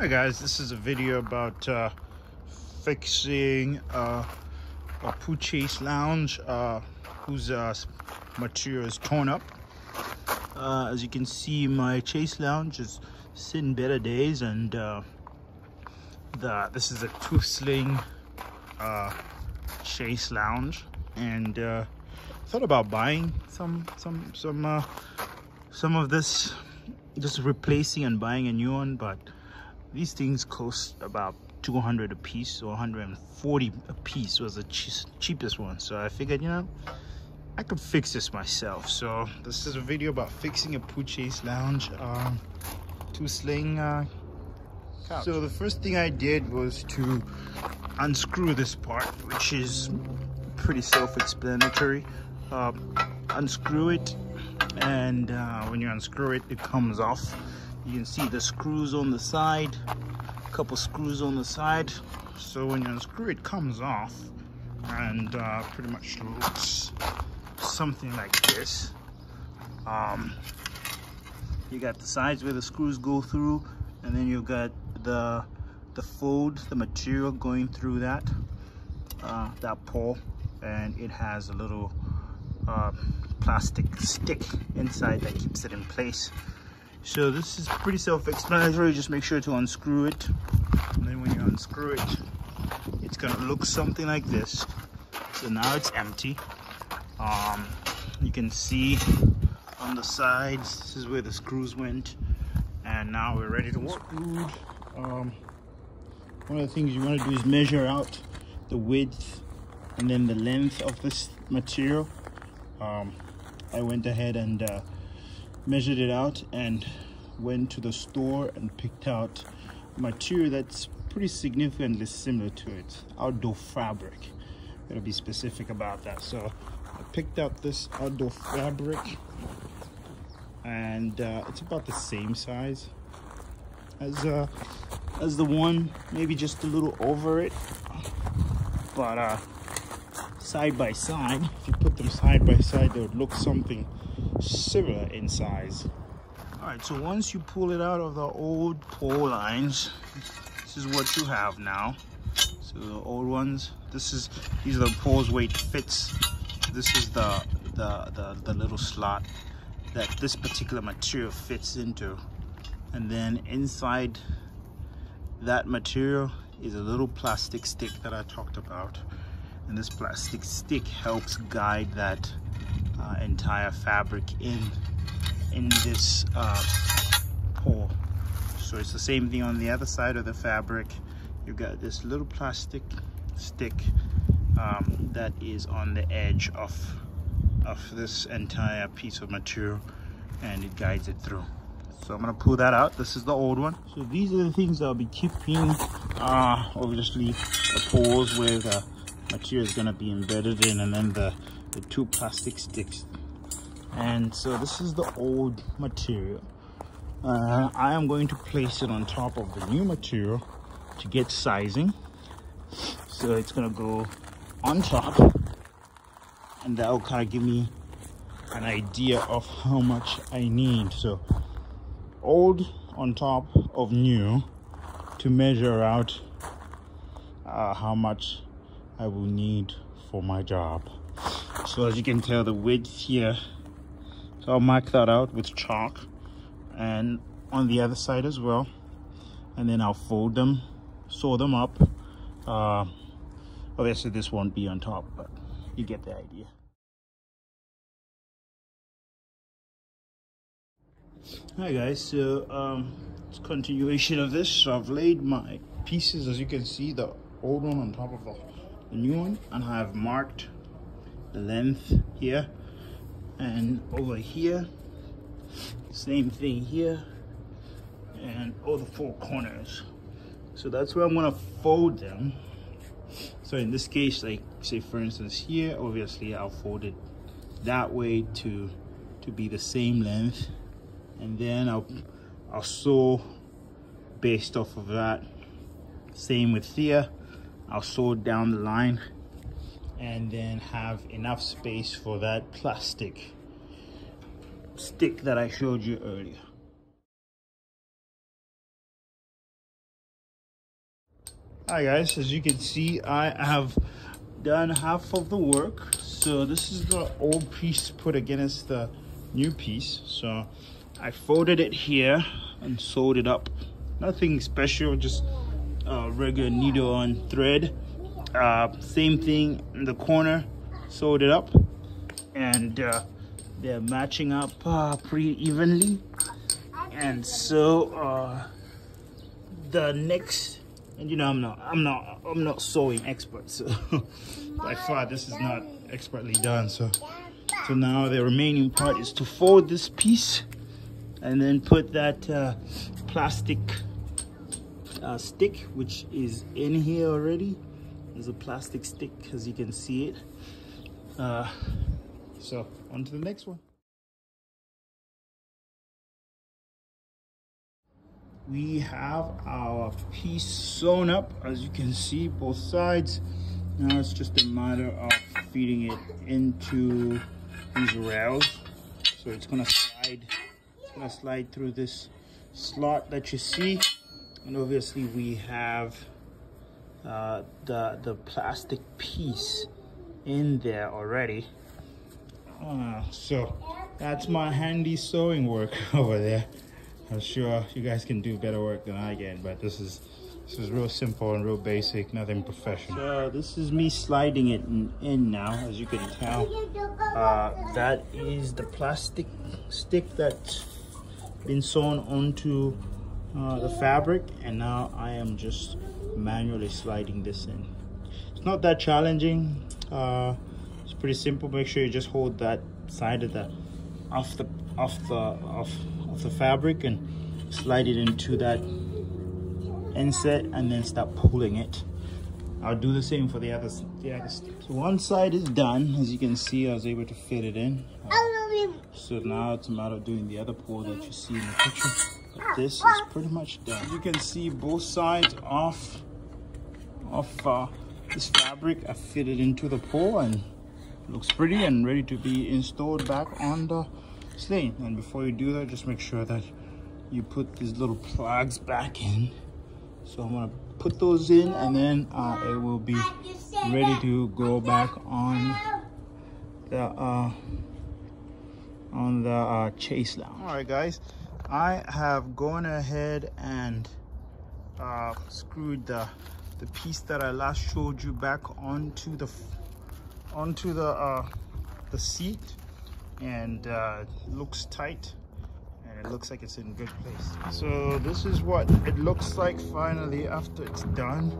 Hi guys, this is a video about fixing a Puchase lounge whose material is torn up. As you can see, my Chase lounge is seen better days, and this is a two-sling Chase lounge, and thought about buying some of this, just replacing and buying a new one, but these things cost about 200 a piece or 140 a piece was the cheapest one. So I figured, you know, I could fix this myself. So this is a video about fixing a Puchase lounge two-sling couch. So the first thing I did was to unscrew this part, which is pretty self-explanatory. Unscrew it, and when you unscrew it, it comes off. You can see the screws on the side, a couple screws on the side. So when you unscrew it, comes off, and pretty much looks something like this. You got the sides where the screws go through, and then you got the fold, the material going through that pole, and it has a little plastic stick inside that keeps it in place. So this is pretty self-explanatory. Just make sure to unscrew it, and then when you unscrew it, it's gonna look something like this. So now it's empty. You can see on the sides, this is where the screws went, and now we're ready to work. One of the things you want to do is measure out the width and then the length of this material. I went ahead and measured it out and went to the store and picked out material that's pretty significantly similar to it. Outdoor fabric, gotta be specific about that. So I picked out this outdoor fabric, and it's about the same size as the one, maybe just a little over it, but side by side, if you put them side by side, they would look something similar in size. All right, so once you pull it out of the old pole lines, this is what you have now. So the old ones, these are the poles where it fits. This is the little slot that this particular material fits into, and then inside that material is a little plastic stick that I talked about, and this plastic stick helps guide that entire fabric in this pole. So it's the same thing on the other side of the fabric. You've got this little plastic stick that is on the edge of this entire piece of material, and it guides it through. So I'm gonna pull that out. This is the old one. So these are the things I'll be keeping. Obviously the poles where the material is gonna be embedded in, and then the two plastic sticks. And so this is the old material. I am going to place it on top of the new material to get sizing. So it's gonna go on top, and that will kind of give me an idea of how much I need. So old on top of new to measure out how much I will need for my job. So as you can tell, the width here, so I'll mark that out with chalk, and on the other side as well, and then I'll fold them, sew them up. Obviously this won't be on top, but you get the idea. Hi guys, so it's a continuation of this. So I've laid my pieces, as you can see, the old one on top of the new one, and I've marked the length here, and over here same thing here, and all the four corners. So that's where I'm gonna fold them. So in this case, like say for instance here, obviously I'll fold it that way to be the same length, and then I'll sew based off of that. Same with here, I'll sew down the line, and then have enough space for that plastic stick that I showed you earlier. Hi guys, as you can see, I have done half of the work. So this is the old piece put against the new piece. So I folded it here and sewed it up. Nothing special, just a regular needle and thread. Same thing in the corner, sewed it up, and they're matching up pretty evenly. And so the next, and you know, I'm not sewing expert, so by far this is not expertly done. So now the remaining part is to fold this piece and then put that plastic stick, which is in here already. There's a plastic stick, as you can see it. So on to the next one. We have our piece sewn up, as you can see, both sides. Now it's just a matter of feeding it into these rails. So it's gonna slide through this slot that you see. And obviously we have the plastic piece in there already. So that's my handy sewing work over there. I'm sure you guys can do better work than I can, but this is real simple and real basic, nothing professional. So this is me sliding it in now, as you can tell. That is the plastic stick that's been sewn onto the fabric, and now I am just manually sliding this in. It's not that challenging. It's pretty simple. Make sure you just hold that side of the off the fabric and slide it into that inset, and then start pulling it. I'll do the same for the other stick. So one side is done, as you can see. I was able to fit it in. So now it's a matter of doing the other pull that you see in the picture. But this is pretty much done. As you can see, both sides of this fabric are fitted into the pole, and looks pretty and ready to be installed back on the sling. And before you do that, just make sure that you put these little plugs back in. So I'm gonna put those in, and then it will be ready to go back on the chaise lounge. All right guys, I have gone ahead and screwed the piece that I last showed you back onto the seat, and looks tight, and it looks like it's in good place. So this is what it looks like finally after it's done.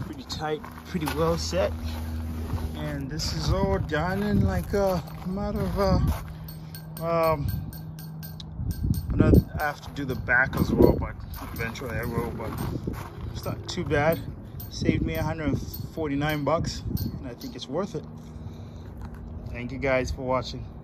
Pretty tight, pretty well set, and this is all done in like a matter of I have to do the back as well, but eventually I will. But it's not too bad. Saved me $149 bucks, and I think it's worth it. Thank you guys for watching.